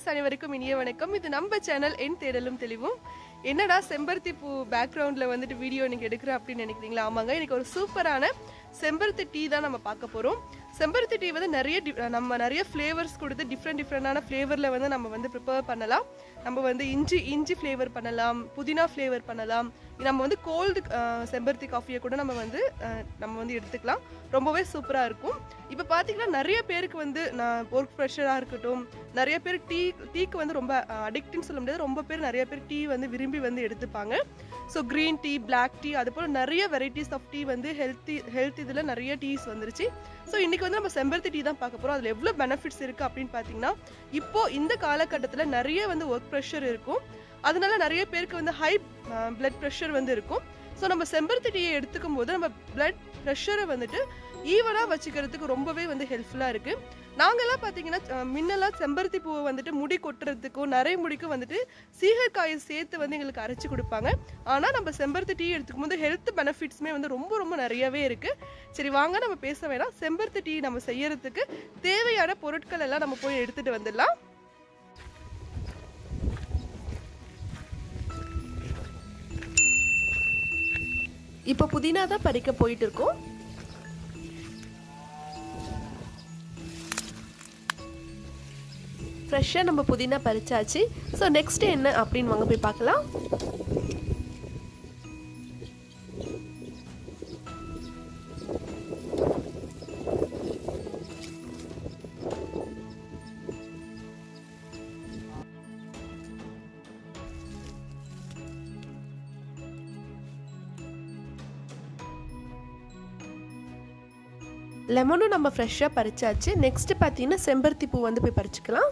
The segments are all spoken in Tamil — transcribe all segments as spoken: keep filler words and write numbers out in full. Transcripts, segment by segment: ஃப்ரெண்ட்ஸ், அனைவருக்கும் இனிய வணக்கம். இது நம்ம சேனல் என் தேடலும் தெளிவும். என்னடா செம்பருத்தி பூ பேக்ரவுண்டில் வந்துட்டு வீடியோ எனக்கு எடுக்கிறேன் அப்படின்னு நினைக்கிறீங்களா? ஆமாங்க, எனக்கு ஒரு சூப்பரான செம்பருத்தி டீ தான் நம்ம பார்க்க போகிறோம். செம்பருத்தி டீ வந்து நிறைய நம்ம நிறைய ஃப்ளேவர்ஸ் கொடுத்து டிஃப்ரெண்ட் டிஃப்ரெண்டான ஃப்ளேவரில் வந்து நம்ம வந்து ப்ரிப்பேர் பண்ணலாம். நம்ம வந்து இஞ்சி இஞ்சி ஃப்ளேவர் பண்ணலாம், புதினா ஃப்ளேவர் பண்ணலாம். நம்ம வந்து கோல்டு செம்பருத்தி காஃபியை கூட நம்ம வந்து நம்ம வந்து எடுத்துக்கலாம். ரொம்பவே சூப்பராக இருக்கும். இப்போ பார்த்திங்கன்னா நிறைய பேருக்கு வந்து நான் ஒர்க் ப்ரெஷராக இருக்கட்டும், நிறைய பேர் டீ டீக்கு வந்து ரொம்ப அடிக்டின்னு சொல்ல முடியாது. ரொம்ப பேர் நிறைய பேர் டீ வந்து விரும்பி வந்து எடுத்துப்பாங்க. So green tea, black tea, அதுபோல் நிறைய வெரைட்டிஸ் ஆஃப் டீ வந்து ஹெல்த்தி ஹெல்த் இதில் நிறைய டீஸ் வந்துருச்சு. ஸோ இன்றைக்கி வந்து நம்ம செம்பருத்தி டீ தான் பார்க்க போகிறோம். அதில் எவ்வளோ பெனிஃபிட்ஸ் இருக்குது அப்படின்னு பார்த்திங்கன்னா, இப்போது இந்த காலகட்டத்தில் நிறைய வந்து ஒர்க் ப்ரெஷர் இருக்கும். அதனால நிறைய பேருக்கு வந்து ஹை பிளட் ப்ரெஷர் வந்து இருக்கும். ஸோ நம்ம செம்பருத்தி டீயை எடுத்துக்கும் போது நம்ம பிளட் ப்ரெஷரை வந்துட்டு ஈவனாக வச்சுக்கிறதுக்கு ரொம்பவே வந்து ஹெல்ப்ஃபுல்லாக இருக்குது. நாங்கள்லாம் பார்த்திங்கன்னா முன்னெல்லாம் செம்பருத்தி பூவை வந்துட்டு முடி கொட்டுறதுக்கும் நிறைய முடிக்கும் வந்துட்டு சீகக்காயை சேர்த்து வந்து எங்களுக்கு அரைச்சி கொடுப்பாங்க. ஆனால் நம்ம செம்பருத்தி டீ எடுத்துக்கும் போது ஹெல்த் பெனிஃபிட்ஸுமே வந்து ரொம்ப ரொம்ப நிறையவே இருக்குது. சரி வாங்க, நம்ம பேச வேணாம். செம்பருத்தி டீ நம்ம செய்யறதுக்கு தேவையான பொருட்கள் எல்லாம் நம்ம போய் எடுத்துகிட்டு வந்துடலாம். இப்போ புதினா தான் பறிக்க போயிட்டு இருக்கோம். ஃப்ரெஷ்ஷாக நம்ம புதினா பறிச்சாச்சு. ஸோ நெக்ஸ்ட் என்ன அப்படின்னு வாங்க போய் பார்க்கலாம். லெமனும் நம்ம ஃப்ரெஷ்ஷாக பறிச்சாச்சு. நெக்ஸ்ட் பார்த்தீங்கன்னா செம்பருத்தி பூ வந்து போய் பறிச்சுக்கலாம்.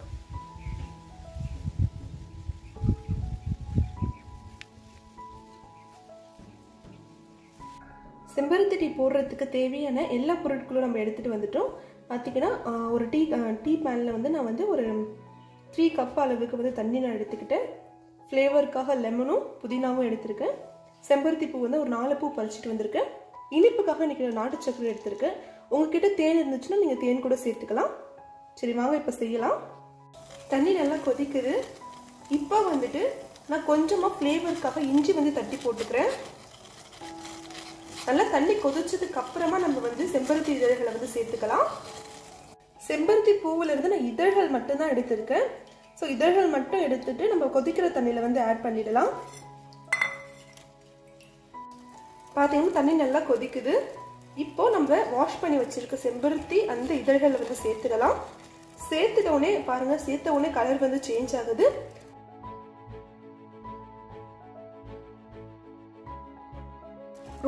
செம்பருத்தி டீ போடுறதுக்கு தேவையான எல்லா பொருட்களும் நம்ம எடுத்துகிட்டு வந்துட்டோம். பார்த்திங்கன்னா ஒரு டீ டீ பேனில் வந்து நான் வந்து ஒரு த்ரீ கப் அளவுக்கு வந்து தண்ணி நான் எடுத்துக்கிட்டேன். ஃப்ளேவருக்காக லெமனும் புதினாவும் எடுத்திருக்கேன். செம்பருத்தி பூ வந்து ஒரு நாலு பூ பறிச்சுட்டு வந்திருக்கேன். இனிப்புக்காக இன்றைக்கி நாட்டு சக்கரை எடுத்திருக்கேன். உங்ககிட்ட தேன் இருந்துச்சுன்னா நீங்கள் தேன் கூட சேர்த்துக்கலாம். சரி வாங்க, இப்போ செய்யலாம். தண்ணி நல்லா கொதிக்குது. இப்போ வந்துட்டு நான் கொஞ்சமாக ஃப்ளேவருக்காக இஞ்சி வந்து தட்டி போட்டுக்கிறேன். நல்லா தண்ணி கொதிச்சதுக்கு அப்புறமா நம்ம வந்து செம்பருத்தி இதழ்களை வந்து சேர்த்துக்கலாம். செம்பருத்தி பூவிலேருந்து நான் இதழ்கள் மட்டும்தான் எடுத்திருக்கேன். ஸோ இதழ்கள் மட்டும் எடுத்துட்டு நம்ம கொதிக்கிற தண்ணியில் வந்து ஆட் பண்ணிடலாம். பார்த்தீங்கன்னா தண்ணி நல்லா கொதிக்குது. இப்போ நம்ம வாஷ் பண்ணி வச்சிருக்க செம்பருத்தி அந்த இதழ்களை வந்து சேர்த்துக்கலாம். சேர்த்துட்ட உடனே பாருங்க, சேர்த்த உடனே கலர் வந்து சேஞ்ச் ஆகுது.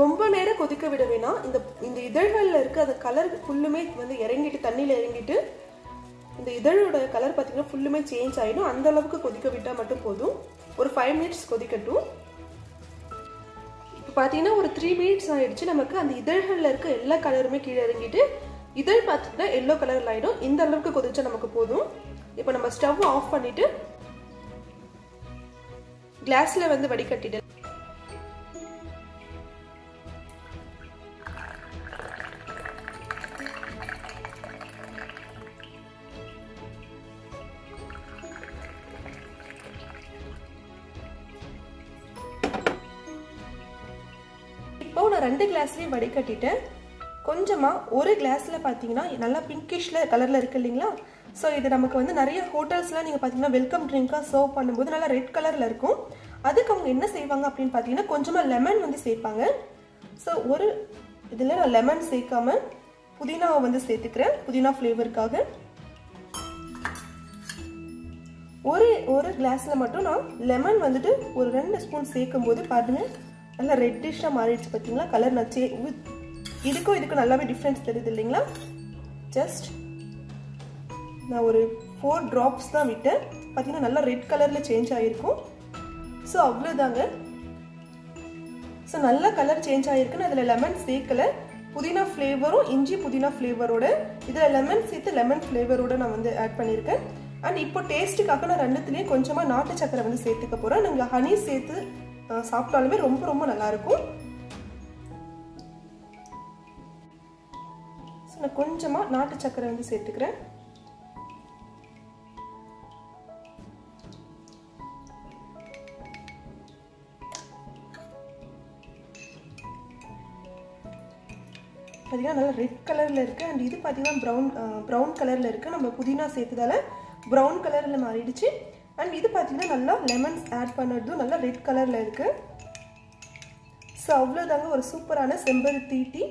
ரொம்ப நேரம் கொதிக்க விட வேணாம். இந்த இந்த இதழ்களில் இருக்க அந்த கலர் ஃபுல்லுமே வந்து இறங்கிட்டு தண்ணியில் இறங்கிட்டு இந்த இதழோட கலர் பார்த்தீங்கன்னா ஃபுல்லுமே சேஞ்ச் ஆகிடும். அந்த அளவுக்கு கொதிக்க விட்டால் மட்டும் போதும். ஒரு ஃபைவ் மினிட்ஸ் கொதிக்கட்டும். இப்போ பார்த்தீங்கன்னா ஒரு த்ரீ மினிட்ஸ் ஆகிடுச்சு. நமக்கு அந்த இதழ்களில் இருக்க எல்லா கலருமே கீழே இறங்கிட்டு இதழ் பார்த்திங்கன்னா எல்லோ கலரில் ஆகிடும். இந்த அளவுக்கு கொதிச்சா நமக்கு போதும். இப்போ நம்ம ஸ்டவ் ஆஃப் பண்ணிவிட்டு கிளாஸில் வந்து வடிகட்டிட்டு நான் ரெண்டு கிளாஸ்லையும் வடிகட்டிட்டேன். கொஞ்சமாக ஒரு கிளாஸில் பார்த்தீங்கன்னா நல்லா பிங்கிஷில் கலரில் இருக்குது இல்லைங்களா? ஸோ இது நமக்கு வந்து நிறைய ஹோட்டல்ஸ்லாம் நீங்கள் பார்த்தீங்கன்னா வெல்கம் ட்ரிங்காக சர்வ் பண்ணும்போது நல்லா ரெட் கலரில் இருக்கும். அதுக்கு அவங்க என்ன செய்வாங்க அப்படின்னு பார்த்தீங்கன்னா கொஞ்சமாக லெமன் வந்து சேர்ப்பாங்க. ஸோ ஒரு இதில் நான் லெமன் சேர்க்காமல் புதினாவை வந்து சேர்த்துக்கிறேன். புதினா ஃப்ளேவருக்காக ஒரு ஒரு கிளாஸில் மட்டும் நான் லெமன் வந்துட்டு ஒரு ரெண்டு ஸ்பூன் சேர்க்கும் போது பாருங்கள் நல்லா ரெட்டிஷாக மாறிடுச்சு. பார்த்தீங்களா கலர்? நான் சே இதுக்கும் இதுக்கும் நல்லாவே டிஃப்ரென்ஸ் தெரியுது இல்லைங்களா? ஜஸ்ட் நான் ஒரு ஃபோர் ட்ராப்ஸ் தான் விட்டேன். பார்த்தீங்கன்னா நல்லா ரெட் கலரில் சேஞ்ச் ஆகிருக்கும். ஸோ அவ்வளோதாங்க. ஸோ நல்லா கலர் சேஞ்ச் ஆகிருக்கு. நான் இதில் லெமன் சேர்க்கலை. புதினா ஃப்ளேவரும் இஞ்சி புதினா ஃப்ளேவரோட இதில் லெமன் சேர்த்து லெமன் ஃப்ளேவரோடு நான் வந்து ஆட் பண்ணியிருக்கேன். அண்ட் இப்போ டேஸ்ட்டுக்காக நான் ரெண்டுத்துலேயும் கொஞ்சமாக நாட்டு சக்கரை வந்து சேர்த்துக்க போகிறேன். நாங்கள் ஹனி சேர்த்து சாப்பிட்டாலுமே ரொம்ப ரொம்ப நல்லாயிருக்கும். ஸோ நான் கொஞ்சமாக நாட்டு சக்கரை வந்து சேர்த்துக்கிறேன். நல்லா ரெட் கலர்ல இருக்கு and இது பாத்தீங்க பிரவுன் பிரவுன் கலர்ல இருக்கு நம்ம புதினா சேர்த்ததால பிரவுன் கலர்ல மாறிடுச்சு and இது பாத்தீங்க நல்லா லெமன்ஸ் ஆட் பண்ணது நல்லா ரெட் கலர்ல இருக்கு சோ அவ்ளோதாங்க ஒரு சூப்பரான செம்பருத்தி டீ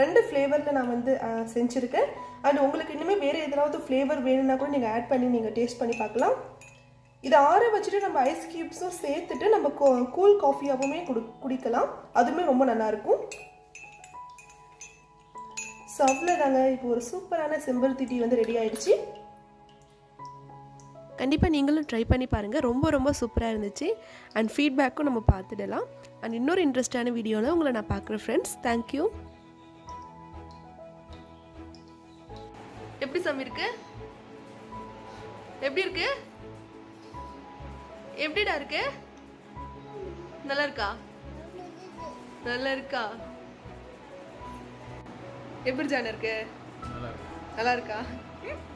ரெண்டு फ्लेவர்ல நான் வந்து செஞ்சிருக்கேன் and உங்களுக்கு இன்னுமே வேற ஏதாவது फ्लेவர் வேணும்னா கூட நீங்க ஆட் பண்ணி நீங்க டேஸ்ட் பண்ணி பார்க்கலாம் இது ஆற வச்சிட்டு நம்ம ஐஸ் கியூப்ஸும் சேர்த்துட்டு நம்ம கூல் காஃபியாவுமே குடிக்கலாம் அதுமே ரொம்ப நல்லா இருக்கும் So, இப்போ ஒரு சூப்பரான செம்பருத்தி டீ வந்து ரெடி ஆயிடுச்சு கண்டிப்பா நீங்களும் ட்ரை பண்ணி பாருங்க ரொம்ப ரொம்ப சூப்பரா இருந்துச்சு and feedback-உம் நம்ம பார்த்துடலாம் and இன்னொரு இன்ட்ரஸ்டான வீடியோல உங்களை நான் பார்க்கற friends thank you எப்படி சம் இருக்கு எப்படி இருக்கு எப்படிடா இருக்கு நல்லா இருக்கா நல்லா இருக்கா எப்படி ஜான் இருக்கு நல்லா இருக்கா